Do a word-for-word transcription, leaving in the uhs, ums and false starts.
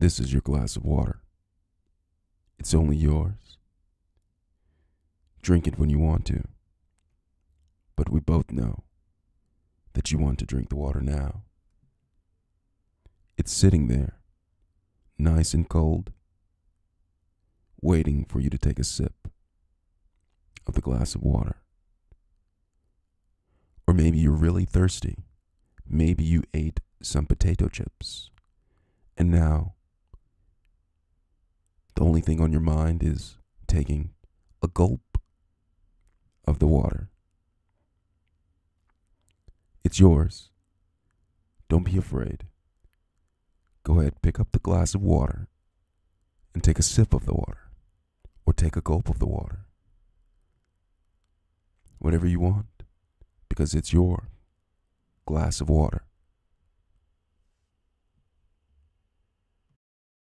This is your glass of water. It's only yours. Drink it when you want to. But we both know that you want to drink the water now. It's sitting there, nice and cold, waiting for you to take a sip of the glass of water. Or maybe you're really thirsty. Maybe you ate some potato chips, and now the only thing on your mind is taking a gulp of the water. It's yours. Don't be afraid. Go ahead, pick up the glass of water and take a sip of the water, or take a gulp of the water. Whatever you want, because it's your glass of water.